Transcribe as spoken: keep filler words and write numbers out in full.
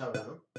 ça va, hein.